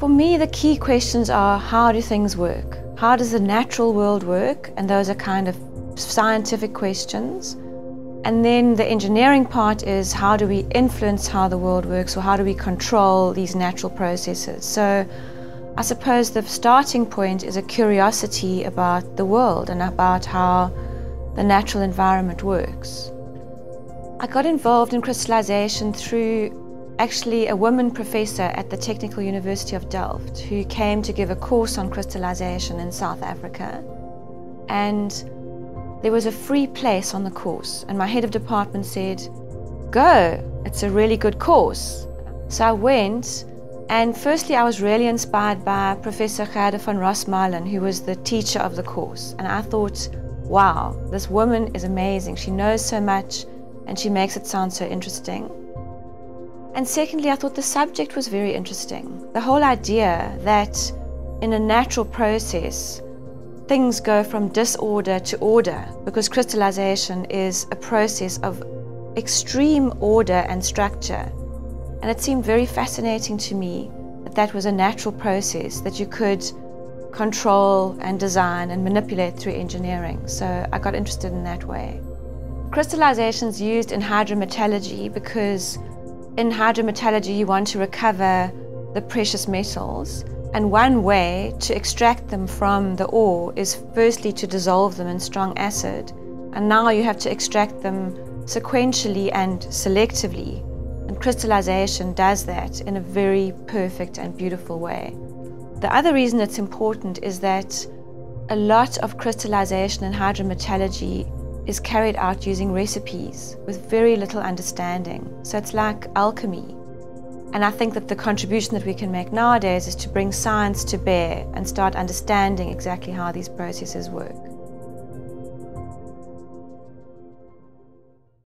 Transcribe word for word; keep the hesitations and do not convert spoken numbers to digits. For me, the key questions are, how do things work? How does the natural world work? And those are kind of scientific questions. And then the engineering part is, how do we influence how the world works, or how do we control these natural processes? So I suppose the starting point is a curiosity about the world and about how the natural environment works. I got involved in crystallization through actually a woman professor at the Technical University of Delft who came to give a course on crystallization in South Africa. And there was a free place on the course, and my head of department said, "Go, it's a really good course." So I went, and firstly I was really inspired by Professor Gerda van Rosmalen, who was the teacher of the course, and I thought, wow, this woman is amazing, she knows so much and she makes it sound so interesting. And secondly, I thought the subject was very interesting. The whole idea that in a natural process things go from disorder to order, because crystallization is a process of extreme order and structure. And it seemed very fascinating to me that that was a natural process that you could control and design and manipulate through engineering. So I got interested in that way. Crystallization is used in hydrometallurgy because in hydrometallurgy you want to recover the precious metals. And one way to extract them from the ore is firstly to dissolve them in strong acid, and now you have to extract them sequentially and selectively, and crystallization does that in a very perfect and beautiful way. The other reason it's important is that a lot of crystallization in hydrometallurgy is carried out using recipes with very little understanding, so it's like alchemy. And I think that the contribution that we can make nowadays is to bring science to bear and start understanding exactly how these processes work.